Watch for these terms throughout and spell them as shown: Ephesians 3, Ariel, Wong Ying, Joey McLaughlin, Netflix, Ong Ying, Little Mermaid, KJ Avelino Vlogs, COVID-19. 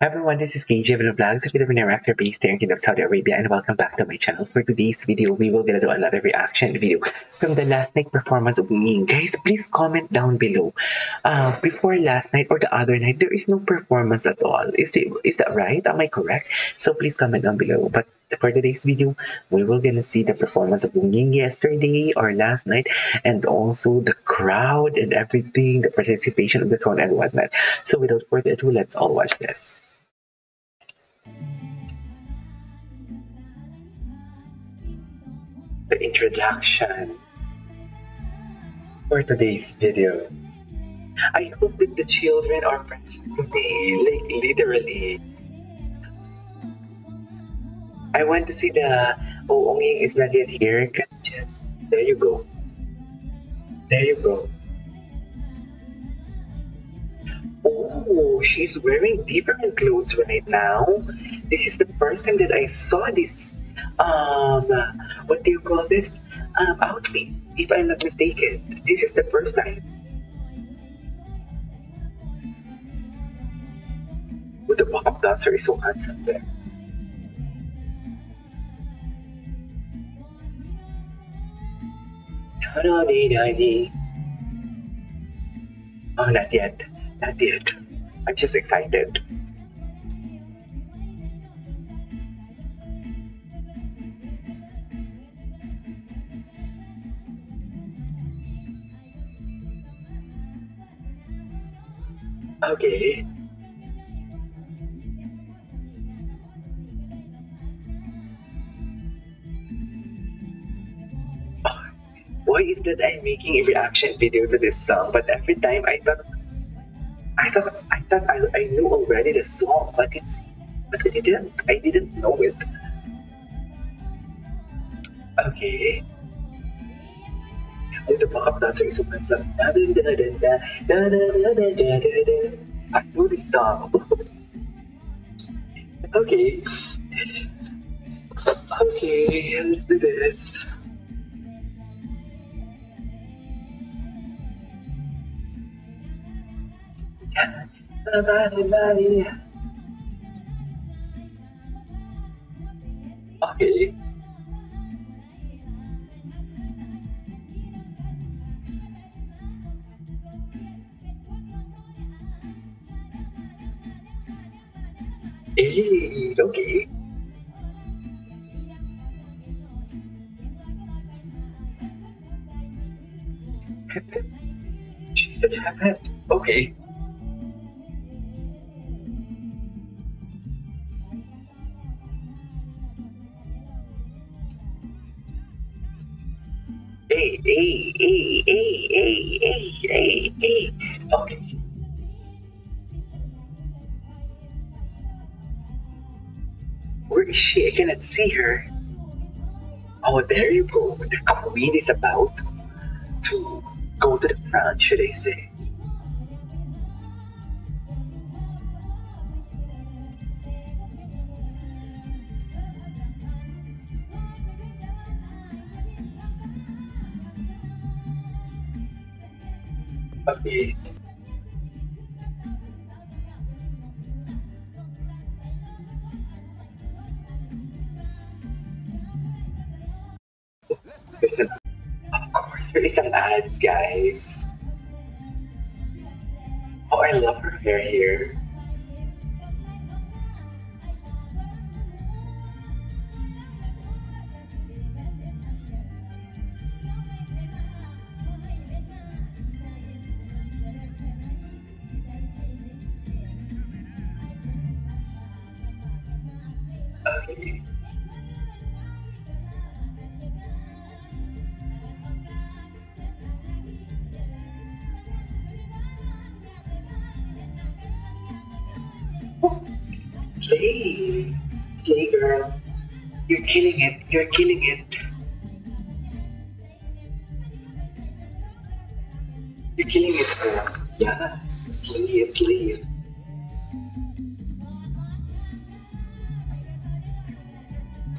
Hi everyone, this is KJ Avelino Vlogs, a Filipino director based here in Kingdom of Saudi Arabia, and welcome back to my channel. For today's video, we will do another reaction video from the last night performance of Ming. Guys, please comment down below. Before last night or the other night, there is no performance at all. Is that right? Am I correct? So please comment down below. But for today's video, we will gonna see the performance of Wong Ying yesterday or last night, and also the crowd and everything, the participation of the crowd and whatnot. So without further ado, let's all watch this. The introduction for today's video. I hope that the children are present today, like literally. I want to see the... Oh, Wong Ying is not yet here. Can you just... There you go. There you go. Oh, she's wearing different clothes right now. This is the first time that I saw this what do you call this outfit, if I'm not mistaken. This is the first time. Oh, the pop-up dancer is so handsome there. Oh, not yet. Not yet. I'm just excited. Okay. Oh, why is that I'm making a reaction video to this song? But every time I thought I knew already the song, but I didn't know it. Okay. Oh, the pop-up dancer is so handsome. I know this song. Okay. Okay, let's do this. Okay. Hey, okay. She said, okay. Hey. Okay. Where is she? I cannot see her. Oh, there you go. The queen is about to go to the front, should I say. Okay. Of course, there is some ads, guys. Oh, I love her hair here. Okay. Slay. Slay, girl. You're killing it. You're killing it. You're killing it, girl. Yeah. Slay it. Slay it.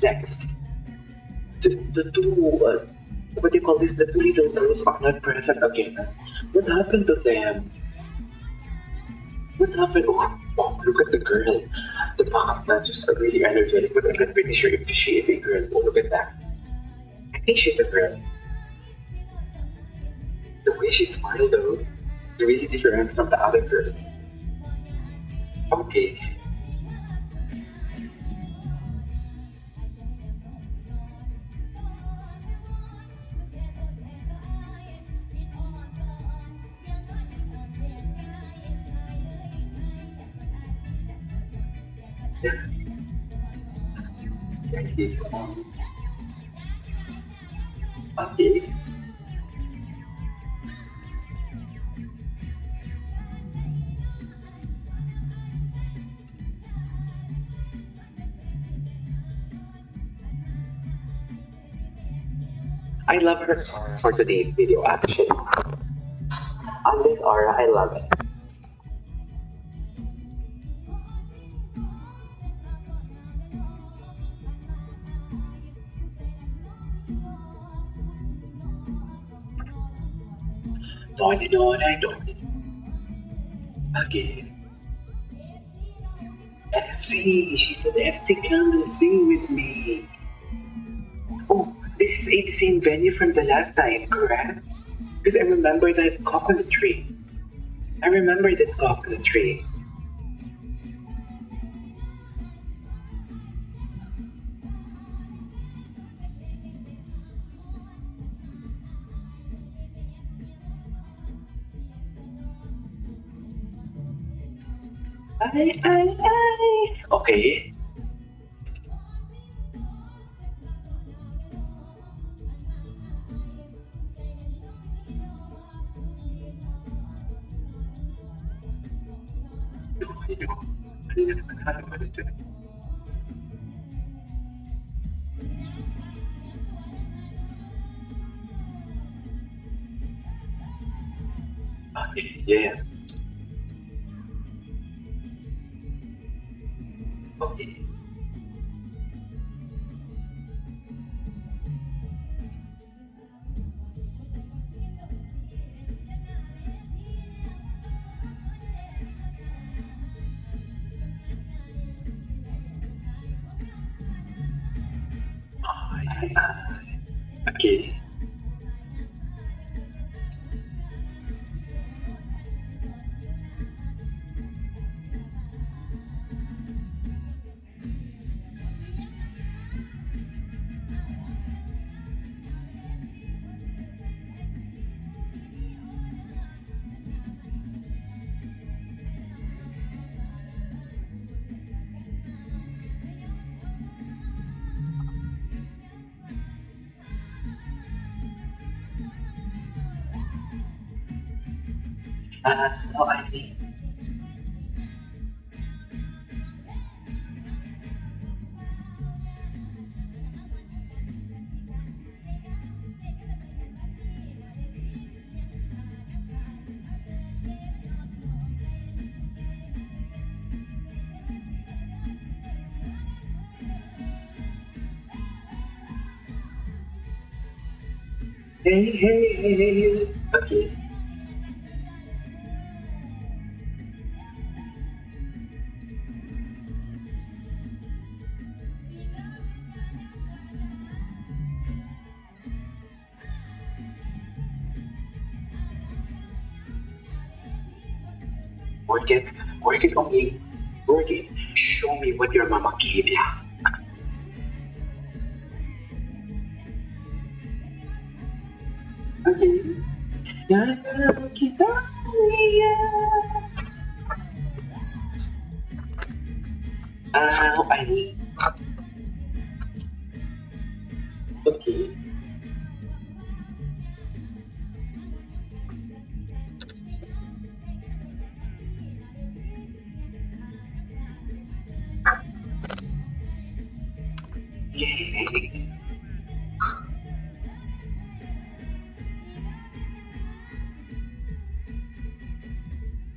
Next. the two what do you call this, the two little girls are not present again. What happened to them? What happened? Oh, look at the girl. The backup dancers are really energetic, but I'm not pretty sure if she is a girl. Oh, look at that. I think she's a girl. The way she smiled though, it's really different from the other girl. Okay. Okay. I love her for today's video actually. On this aura, I love it. Don't. Okay. FC, she said, FC, come and sing with me. Oh, this is the same venue from the last time, correct? Because I remember that coconut tree. Okay. Okay, yeah. Okay. Okay. Oh, I see. Hey. Okay. Work it on me, work it, show me what your mama gave ya. Okay. Okay.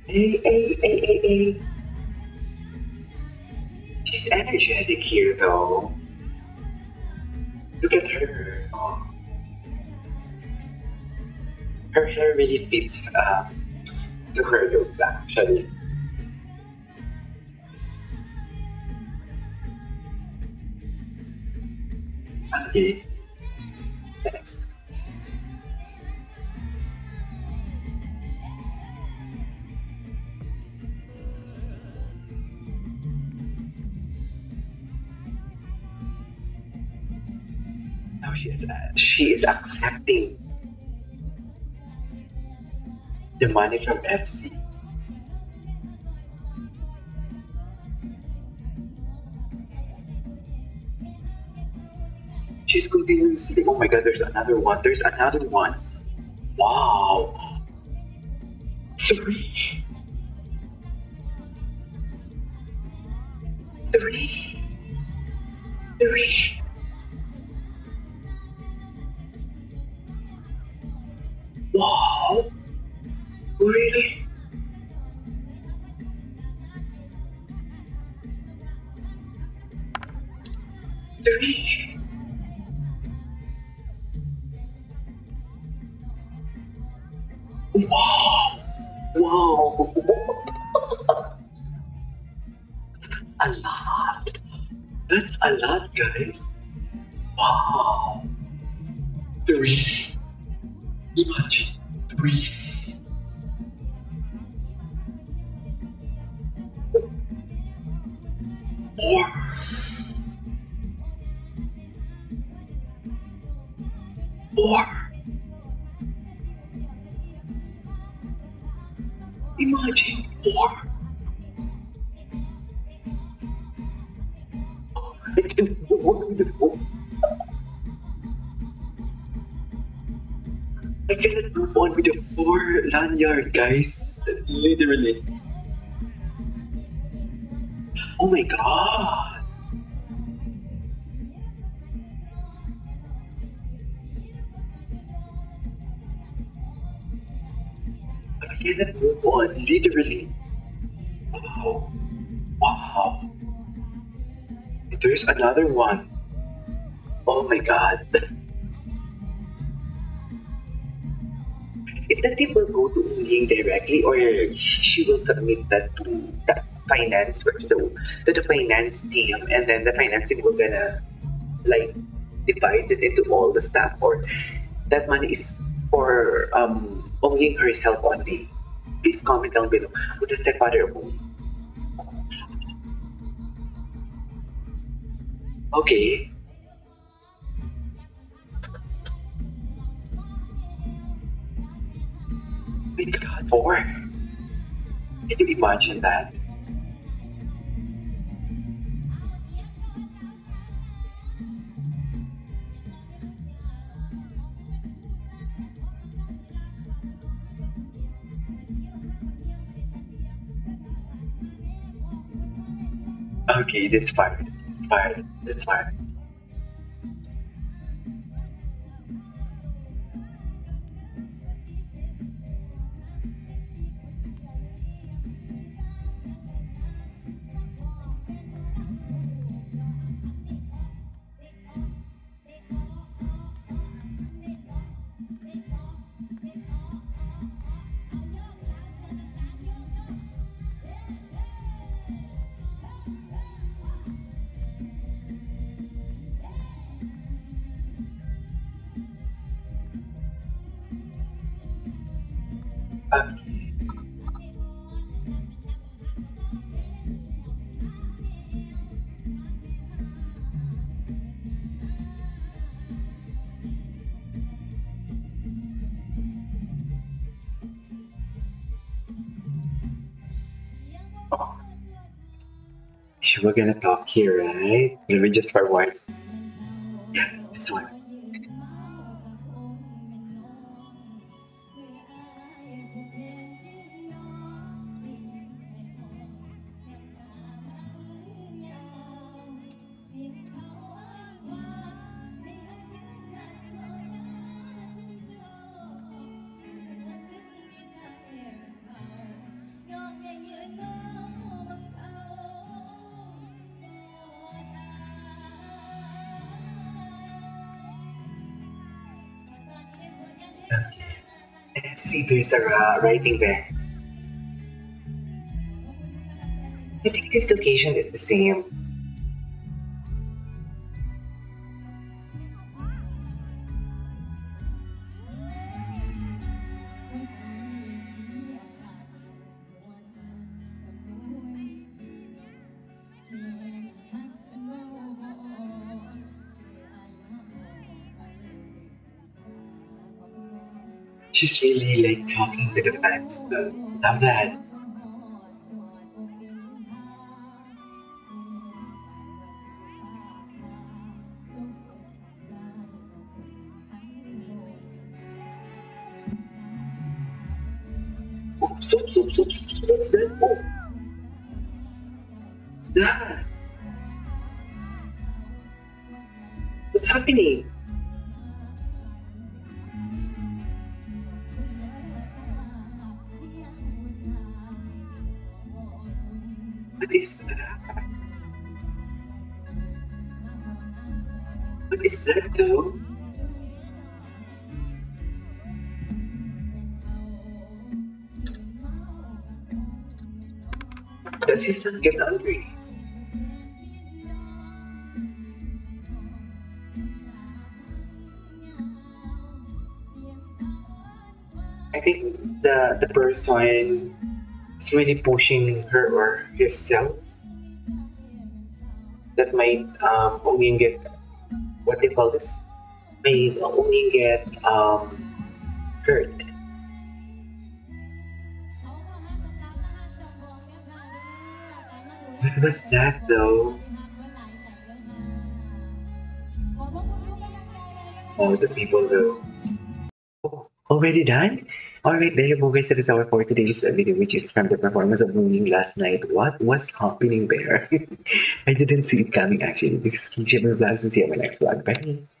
Hey. She's energetic here though. Look at her. Her hair really fits to her looks, actually. Okay, next. Now she is accepting the money from FC. She's continuously, oh my god, there's another one. Wow. 3. 3. 3. Wow. Really? Wow! Wow! That's a lot! That's a lot, guys! Wow! 3! Imagine! 3! More! More! Imagine 4. Oh, I can do I cannot move on with the 4 lanyard, guys. Literally. Oh my god. I cannot move on, literally. Wow. Wow. There's another one. Oh my god. Is that tip will go to Ying directly, or she will submit that to the finance, or to the finance team, and then the finance team will gonna like divide it into all the staff, or that money is for Ong Ying herself only? Please comment down below. Who does that father own? Okay. We got 4. Can you imagine that? Okay, that's fine. Okay. Oh. We're gonna talk here, right? Maybe just for one. Yeah, this one. Let's see, there's a writing there. I think this location is the same. She's really like talking to the fans, so not bad. Oops, oops, oops, oops, oops. What's that? Oh. What's that? What's happening? What is that though? Does he still get angry? I think the person is really pushing her or herself. That might only get, what they call this, may only get hurt. What was that though? Oh, the people though. Oh, already done? Alright, there you go guys, that is our for today's video, which is from the performance of Mooning last night. What was happening there? I didn't see it coming actually. This is KJ Avelino Vlogs, and see you in my next vlog. Bye!